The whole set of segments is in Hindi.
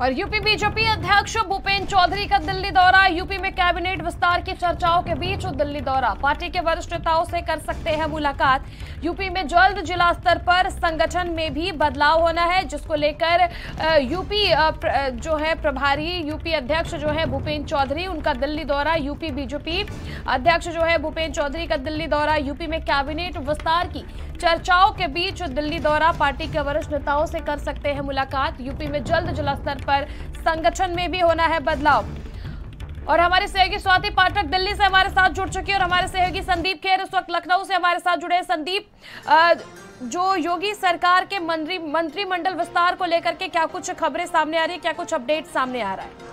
और यूपी बीजेपी अध्यक्ष भूपेंद्र चौधरी का दिल्ली दौरा। यूपी में कैबिनेट विस्तार की चर्चाओं के बीच दिल्ली दौरा, पार्टी के वरिष्ठ नेताओं से कर सकते हैं मुलाकात। यूपी में जल्द जिला स्तर पर संगठन में भी बदलाव होना है, जिसको लेकर यूपी जो है प्रभारी यूपी अध्यक्ष जो है भूपेंद्र चौधरी उनका दिल्ली दौरा। यूपी बीजेपी अध्यक्ष जो है भूपेंद्र चौधरी का दिल्ली दौरा। यूपी में कैबिनेट विस्तार की चर्चाओं के बीच दिल्ली दौरा, पार्टी के वरिष्ठ नेताओं से कर सकते हैं मुलाकात। यूपी में जल्द जिला स्तर पर संगठन में भी होना है बदलाव। और हमारे सहयोगी स्वाति पाठक दिल्ली से हमारे साथ जुड़ चुकी है और हमारे सहयोगी संदीप खेर इस वक्त लखनऊ से हमारे साथ जुड़े हैं। संदीप, जो योगी सरकार के मंत्रिमंडल विस्तार को लेकर के क्या कुछ खबरें सामने आ रही है, क्या कुछ अपडेट सामने आ रहा है?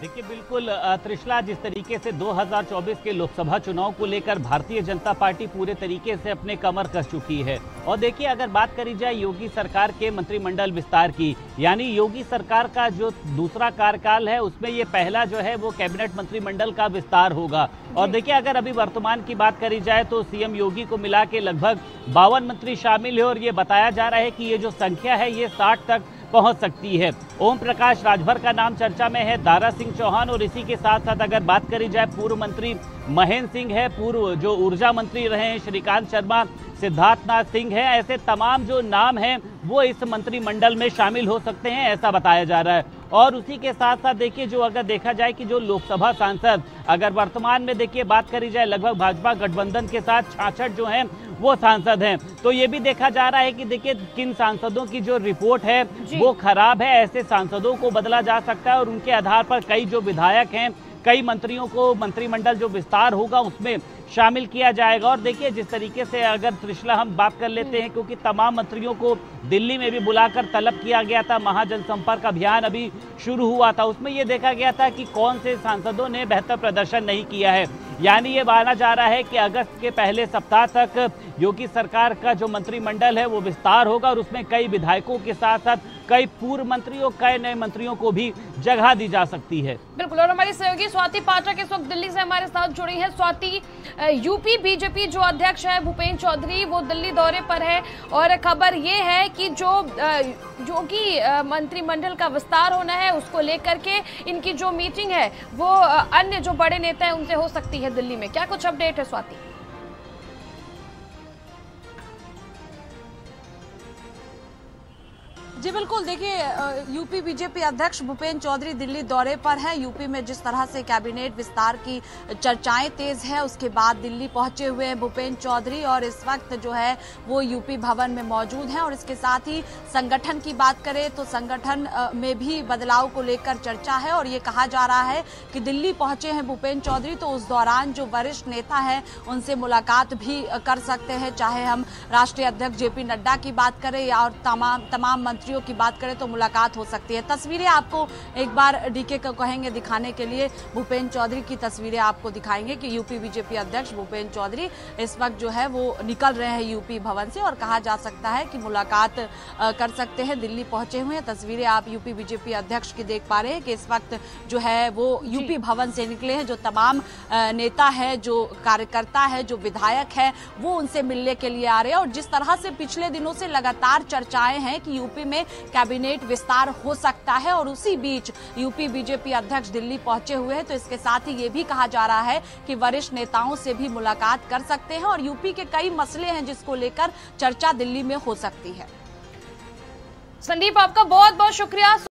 देखिए, बिल्कुल त्रिशला, जिस तरीके से 2024 के लोकसभा चुनाव को लेकर भारतीय जनता पार्टी पूरे तरीके से अपने कमर कस चुकी है। और देखिए, अगर बात करी जाए योगी सरकार के मंत्रिमंडल विस्तार की, यानी योगी सरकार का जो दूसरा कार्यकाल है उसमें ये पहला जो है वो कैबिनेट मंत्रिमंडल का विस्तार होगा। और देखिए, अगर अभी वर्तमान की बात करी जाए तो सीएम योगी को मिला के लगभग 52 मंत्री शामिल है और ये बताया जा रहा है कि ये जो संख्या है ये 60 तक पहुंच सकती है। ओम प्रकाश राजभर का नाम चर्चा में है, दारा सिंह चौहान, और इसी के साथ साथ अगर बात करी जाए पूर्व मंत्री महेंद्र सिंह है, पूर्व जो ऊर्जा मंत्री रहे हैं श्रीकांत शर्मा, सिद्धार्थनाथ सिंह है, ऐसे तमाम जो नाम हैं वो इस मंत्रिमंडल में शामिल हो सकते हैं, ऐसा बताया जा रहा है। और उसी के साथ साथ देखिए, जो अगर देखा जाए कि जो लोकसभा सांसद, अगर वर्तमान में देखिए बात करी जाए लगभग भाजपा गठबंधन के साथ 66 जो हैं वो सांसद हैं, तो ये भी देखा जा रहा है कि देखिए किन सांसदों की जो रिपोर्ट है वो खराब है, ऐसे सांसदों को बदला जा सकता है और उनके आधार पर कई जो विधायक हैं, कई मंत्रियों को मंत्रिमंडल जो विस्तार होगा उसमें शामिल किया जाएगा। और देखिए, जिस तरीके से अगर त्रिशला हम बात कर लेते हैं, क्योंकि तमाम मंत्रियों को दिल्ली में भी बुलाकर तलब किया गया था, महाजनसंपर्क अभियान अभी शुरू हुआ था, उसमें ये देखा गया था कि कौन से सांसदों ने बेहतर प्रदर्शन नहीं किया है। यानी ये माना जा रहा है कि अगस्त के पहले सप्ताह तक योगी सरकार का जो मंत्रिमंडल है वो विस्तार होगा और उसमें कई विधायकों के साथ साथ कई पूर्व मंत्री और कई नए मंत्रियों को भी जगह दी जा सकती है। बिल्कुल, और हमारी सहयोगी स्वाति पाठक इस वक्त दिल्ली से हमारे साथ जुड़ी है। स्वाति, यूपी बीजेपी जो अध्यक्ष है भूपेंद्र चौधरी वो दिल्ली दौरे पर है और खबर ये है कि जो मंत्रिमंडल का विस्तार होना है उसको लेकर के इनकी जो मीटिंग है वो अन्य जो बड़े नेता हैं उनसे हो सकती है दिल्ली में। क्या कुछ अपडेट है स्वाति? जी बिल्कुल, देखिए यूपी बीजेपी अध्यक्ष भूपेंद्र चौधरी दिल्ली दौरे पर हैं। यूपी में जिस तरह से कैबिनेट विस्तार की चर्चाएं तेज है, उसके बाद दिल्ली पहुंचे हुए हैं भूपेंद्र चौधरी और इस वक्त जो है वो यूपी भवन में मौजूद हैं। और इसके साथ ही संगठन की बात करें तो संगठन में भी बदलाव को लेकर चर्चा है और ये कहा जा रहा है कि दिल्ली पहुंचे हैं भूपेंद्र चौधरी तो उस दौरान जो वरिष्ठ नेता हैं उनसे मुलाकात भी कर सकते हैं, चाहे हम राष्ट्रीय अध्यक्ष जे पी नड्डा की बात करें या और तमाम मंत्रियों की बात करें तो मुलाकात हो सकती है। तस्वीरें आपको एक बार डीके को कहेंगे दिखाने के लिए, भूपेंद्र चौधरी की तस्वीरें आपको दिखाएंगे कि यूपी बीजेपी अध्यक्ष भूपेंद्र चौधरी इस वक्त जो है वो निकल रहे हैं यूपी भवन से और कहा जा सकता है कि मुलाकात कर सकते हैं। दिल्ली पहुंचे हुए हैं, तस्वीरें आप यूपी बीजेपी अध्यक्ष की देख पा रहे हैं कि इस वक्त जो है वो यूपी भवन से निकले हैं। जो तमाम नेता है, जो कार्यकर्ता है, जो विधायक है वो उनसे मिलने के लिए आ रहे हैं। और जिस तरह से पिछले दिनों से लगातार चर्चाएं हैं कि यूपी में कैबिनेट विस्तार हो सकता है और उसी बीच यूपी बीजेपी अध्यक्ष दिल्ली पहुंचे हुए हैं, तो इसके साथ ही ये भी कहा जा रहा है कि वरिष्ठ नेताओं से भी मुलाकात कर सकते हैं और यूपी के कई मसले हैं जिसको लेकर चर्चा दिल्ली में हो सकती है। संदीप, आपका बहुत बहुत शुक्रिया।